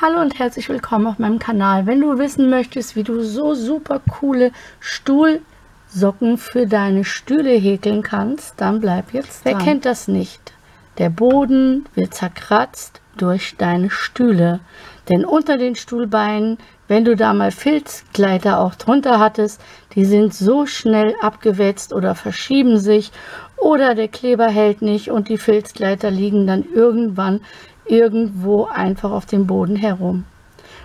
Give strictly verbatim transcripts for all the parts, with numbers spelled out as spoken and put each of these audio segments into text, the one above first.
Hallo und herzlich willkommen auf meinem Kanal. Wenn du wissen möchtest, wie du so super coole Stuhlsocken für deine Stühle häkeln kannst, dann bleib jetzt dran. Wer kennt das nicht? Der Boden wird zerkratzt durch deine Stühle. Denn unter den Stuhlbeinen, wenn du da mal Filzgleiter auch drunter hattest, die sind so schnell abgewetzt oder verschieben sich oder der Kleber hält nicht und die Filzgleiter liegen dann irgendwann irgendwo einfach auf dem Boden herum.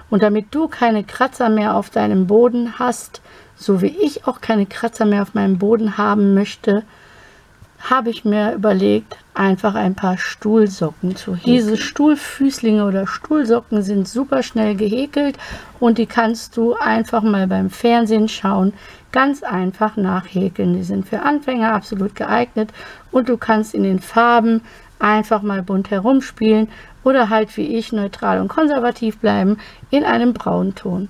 Und damit du keine Kratzer mehr auf deinem Boden hast, so wie ich auch keine Kratzer mehr auf meinem Boden haben möchte, habe ich mir überlegt, einfach ein paar Stuhlsocken zu häkeln. Diese Stuhlfüßlinge oder Stuhlsocken sind super schnell gehäkelt und die kannst du einfach mal beim Fernsehen schauen, ganz einfach nachhäkeln. Die sind für Anfänger absolut geeignet und du kannst in den Farben einfach mal bunt herumspielen oder halt wie ich neutral und konservativ bleiben in einem braunen Ton.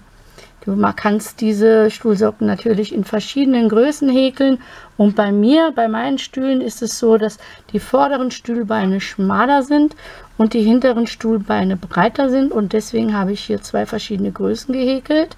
Du kannst diese Stuhlsocken natürlich in verschiedenen Größen häkeln und bei mir, bei meinen Stühlen ist es so, dass die vorderen Stuhlbeine schmaler sind und die hinteren Stuhlbeine breiter sind und deswegen habe ich hier zwei verschiedene Größen gehäkelt.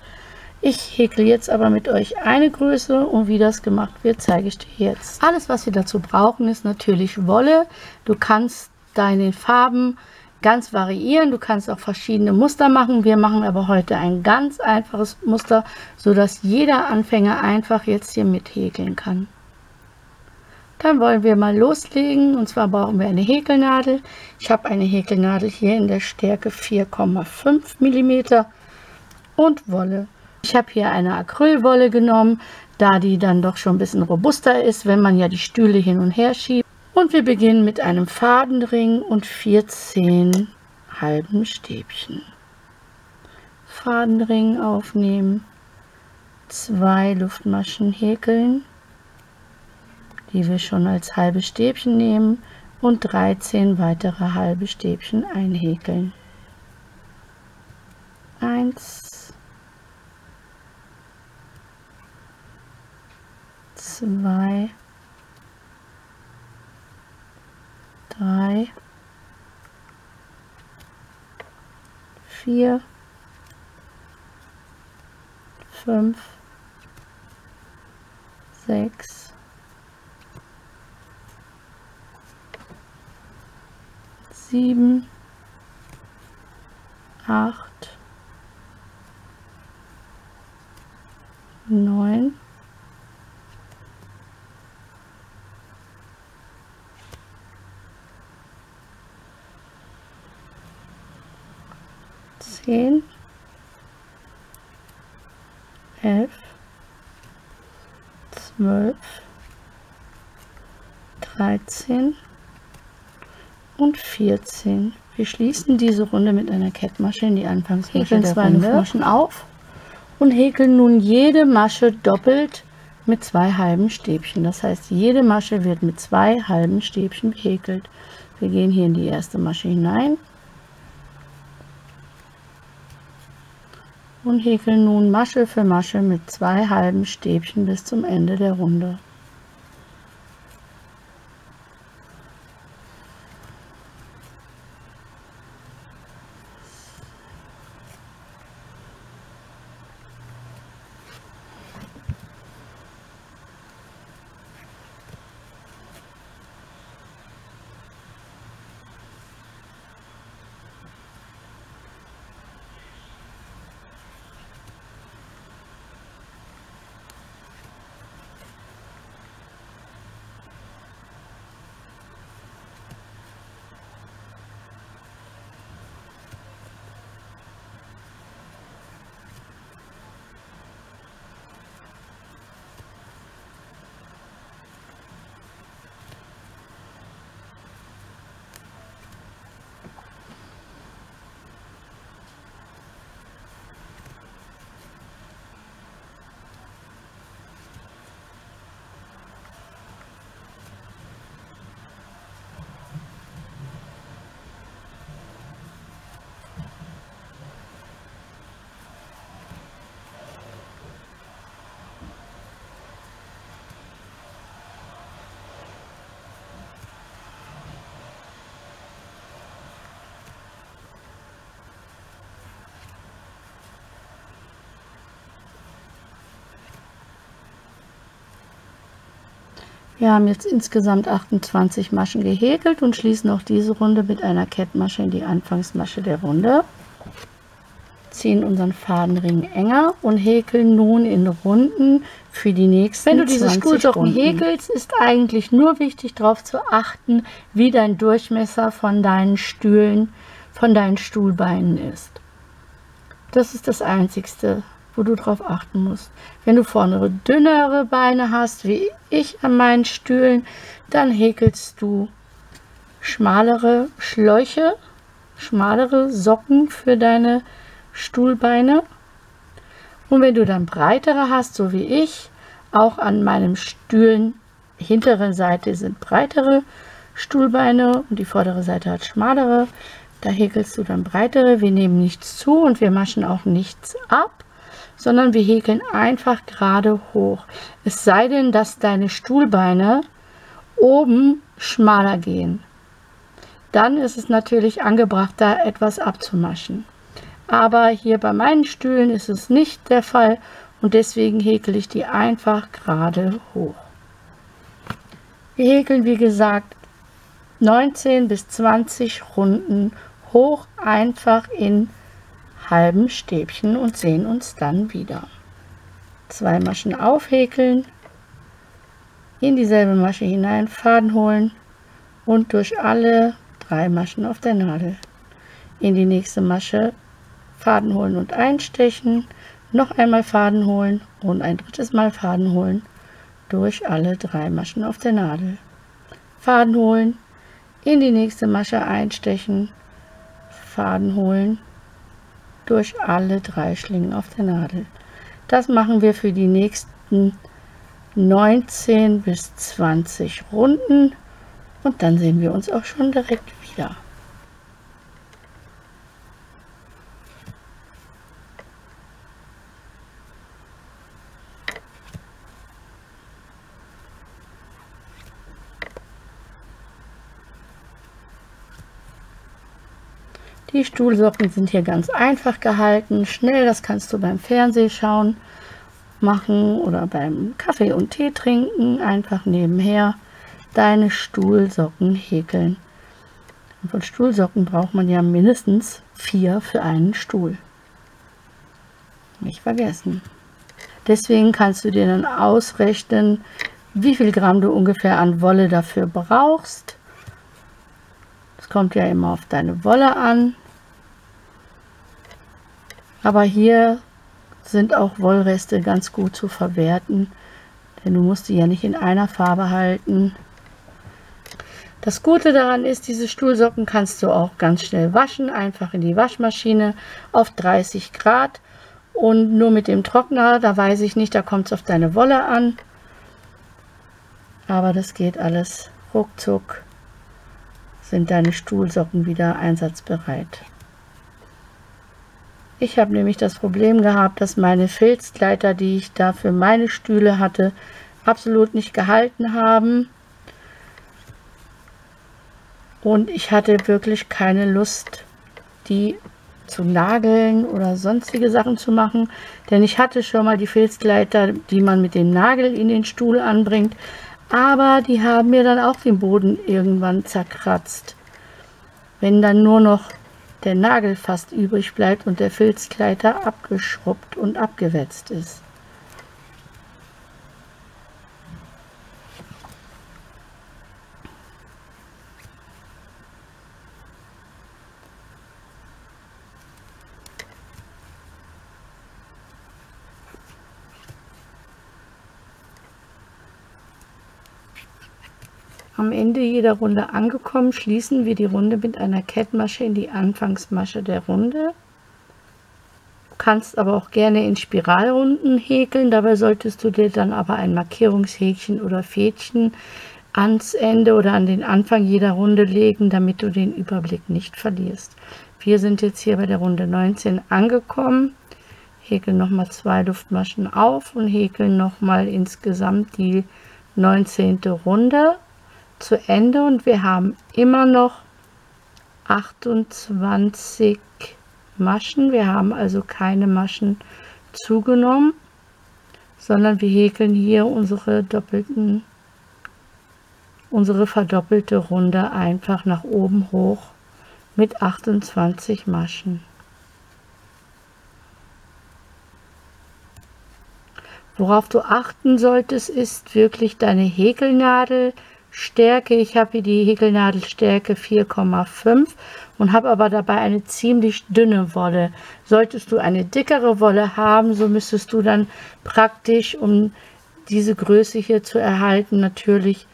Ich häkle jetzt aber mit euch eine Größe und wie das gemacht wird, zeige ich dir jetzt. Alles, was wir dazu brauchen, ist natürlich Wolle. Du kannst deine Farben ganz variieren. Du kannst auch verschiedene Muster machen. Wir machen aber heute ein ganz einfaches Muster, sodass jeder Anfänger einfach jetzt hier mit häkeln kann. Dann wollen wir mal loslegen. Und zwar brauchen wir eine Häkelnadel. Ich habe eine Häkelnadel hier in der Stärke vier Komma fünf Millimeter und Wolle. Ich habe hier eine Acrylwolle genommen, da die dann doch schon ein bisschen robuster ist, wenn man ja die Stühle hin und her schiebt. Und wir beginnen mit einem Fadenring und vierzehn halben Stäbchen. Fadenring aufnehmen, zwei Luftmaschen häkeln, die wir schon als halbe Stäbchen nehmen und dreizehn weitere halbe Stäbchen einhäkeln. eins, zwei, drei, vier, fünf, sechs, sieben, acht, neun, zehn, elf, zwölf, dreizehn und vierzehn. Wir schließen diese Runde mit einer Kettmasche in die Anfangsmasche. Häkeln zwei Luftmaschen auf und häkeln nun jede Masche doppelt mit zwei halben Stäbchen. Das heißt, jede Masche wird mit zwei halben Stäbchen gehäkelt. Wir gehen hier in die erste Masche hinein und häkeln nun Masche für Masche mit zwei halben Stäbchen bis zum Ende der Runde. Wir haben jetzt insgesamt achtundzwanzig Maschen gehäkelt und schließen auch diese Runde mit einer Kettmasche in die Anfangsmasche der Runde. Ziehen unseren Fadenring enger und häkeln nun in Runden für die nächsten zwanzig Runden. Wenn du diese Stuhlsocken häkelst, ist eigentlich nur wichtig, darauf zu achten, wie dein Durchmesser von deinen Stühlen, von deinen Stuhlbeinen ist. Das ist das Einzigste, wo du darauf achten musst. Wenn du vorne dünnere Beine hast, wie ich an meinen Stühlen, dann häkelst du schmalere Schläuche, schmalere Socken für deine Stuhlbeine. Und wenn du dann breitere hast, so wie ich, auch an meinem Stühlen hinteren Seite sind breitere Stuhlbeine und die vordere Seite hat schmalere, da häkelst du dann breitere. Wir nehmen nichts zu und wir maschen auch nichts ab, sondern wir häkeln einfach gerade hoch. Es sei denn, dass deine Stuhlbeine oben schmaler gehen. Dann ist es natürlich angebracht, da etwas abzumaschen. Aber hier bei meinen Stühlen ist es nicht der Fall und deswegen häkel ich die einfach gerade hoch. Wir häkeln, wie gesagt, neunzehn bis zwanzig Runden hoch, einfach in halben Stäbchen und sehen uns dann wieder. Zwei Maschen aufhäkeln, in dieselbe Masche hinein Faden holen und durch alle drei Maschen auf der Nadel in die nächste Masche Faden holen und einstechen, noch einmal Faden holen und ein drittes Mal Faden holen, durch alle drei Maschen auf der Nadel. Faden holen, in die nächste Masche einstechen, Faden holen, durch alle drei Schlingen auf der Nadel. Das machen wir für die nächsten neunzehn bis zwanzig Runden und dann sehen wir uns auch schon direkt wieder. Die Stuhlsocken sind hier ganz einfach gehalten, schnell, das kannst du beim Fernsehen schauen, machen oder beim Kaffee und Tee trinken, einfach nebenher deine Stuhlsocken häkeln. Und von Stuhlsocken braucht man ja mindestens vier für einen Stuhl. Nicht vergessen. Deswegen kannst du dir dann ausrechnen, wie viel Gramm du ungefähr an Wolle dafür brauchst. Es kommt ja immer auf deine Wolle an. Aber hier sind auch Wollreste ganz gut zu verwerten, denn du musst die ja nicht in einer Farbe halten. Das Gute daran ist, diese Stuhlsocken kannst du auch ganz schnell waschen, einfach in die Waschmaschine auf dreißig Grad und nur mit dem Trockner, da weiß ich nicht, da kommt es auf deine Wolle an. Aber das geht alles ruckzuck, sind deine Stuhlsocken wieder einsatzbereit. Ich habe nämlich das Problem gehabt, dass meine Filzgleiter, die ich da für meine Stühle hatte, absolut nicht gehalten haben. Und ich hatte wirklich keine Lust, die zu nageln oder sonstige Sachen zu machen. Denn ich hatte schon mal die Filzgleiter, die man mit dem Nagel in den Stuhl anbringt. Aber die haben mir dann auch den Boden irgendwann zerkratzt. Wenn dann nur noch der Nagel fast übrig bleibt und der Filzgleiter abgeschrubbt und abgewetzt ist. Am Ende jeder Runde angekommen, schließen wir die Runde mit einer Kettmasche in die Anfangsmasche der Runde. Du kannst aber auch gerne in Spiralrunden häkeln, dabei solltest du dir dann aber ein Markierungshäkchen oder Fädchen ans Ende oder an den Anfang jeder Runde legen, damit du den Überblick nicht verlierst. Wir sind jetzt hier bei der Runde neunzehn angekommen, häkeln nochmal zwei Luftmaschen auf und häkeln nochmal insgesamt die neunzehnte Runde zu Ende und wir haben immer noch achtundzwanzig Maschen. Wir haben also keine Maschen zugenommen, sondern wir häkeln hier unsere doppelten unsere verdoppelte Runde einfach nach oben hoch mit achtundzwanzig Maschen. Worauf du achten solltest, ist wirklich deine Häkelnadelstärke. Ich habe hier die Häkelnadelstärke vier Komma fünf und habe aber dabei eine ziemlich dünne Wolle. Solltest du eine dickere Wolle haben, so müsstest du dann praktisch, um diese Größe hier zu erhalten, natürlich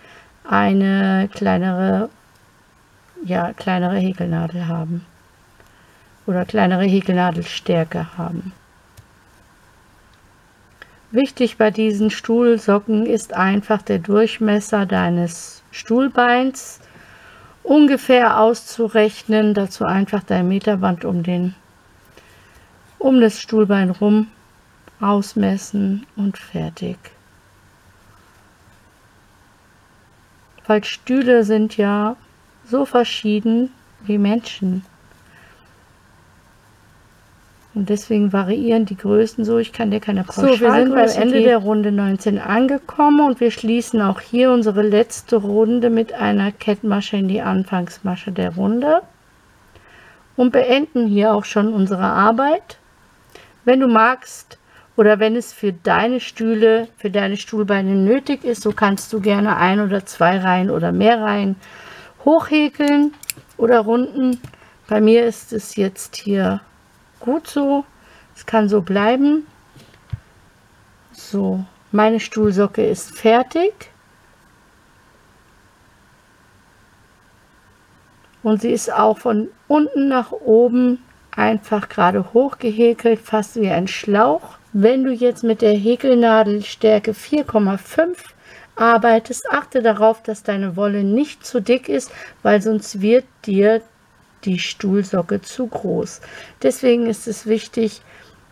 eine kleinere, ja, kleinere Häkelnadel haben oder kleinere Häkelnadelstärke haben. Wichtig bei diesen Stuhlsocken ist einfach der Durchmesser deines Stuhlbeins ungefähr auszurechnen, dazu einfach dein Meterband um den um das Stuhlbein rum ausmessen und fertig. Weil Stühle sind ja so verschieden wie Menschen. Und deswegen variieren die Größen so. Ich kann dir keine Pauschalgröße geben. So, wir sind beim Ende der Runde neunzehn angekommen und wir schließen auch hier unsere letzte Runde mit einer Kettmasche in die Anfangsmasche der Runde und beenden hier auch schon unsere Arbeit. Wenn du magst, oder wenn es für deine Stühle, für deine Stuhlbeine nötig ist, so kannst du gerne ein oder zwei Reihen oder mehr Reihen hochhäkeln oder runden. Bei mir ist es jetzt hier gut so. Es kann so bleiben. So, meine Stuhlsocke ist fertig. Und sie ist auch von unten nach oben einfach gerade hoch gehäkelt, fast wie ein Schlauch. Wenn du jetzt mit der Häkelnadelstärke vier Komma fünf arbeitest, achte darauf, dass deine Wolle nicht zu dick ist, weil sonst wird dir die Stuhlsocke zu groß. Deswegen ist es wichtig,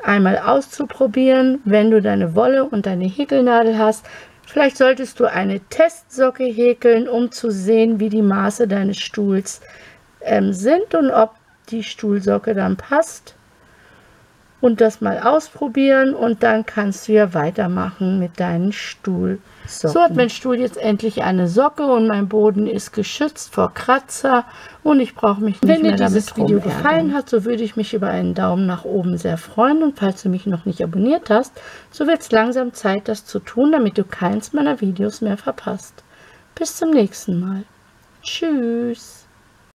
einmal auszuprobieren, wenn du deine Wolle und deine Häkelnadel hast. Vielleicht solltest du eine Testsocke häkeln, um zu sehen, wie die Maße deines Stuhls ähm, sind und ob die Stuhlsocke dann passt. Und das mal ausprobieren und dann kannst du ja weitermachen mit deinen Stuhlsocken. So hat mein Stuhl jetzt endlich eine Socke und mein Boden ist geschützt vor Kratzer und ich brauche mich nicht mehr damit rumärgern. Wenn dir dieses Video gefallen hat, so würde ich mich über einen Daumen nach oben sehr freuen und falls du mich noch nicht abonniert hast, so wird es langsam Zeit, das zu tun, damit du keins meiner Videos mehr verpasst. Bis zum nächsten Mal. Tschüss.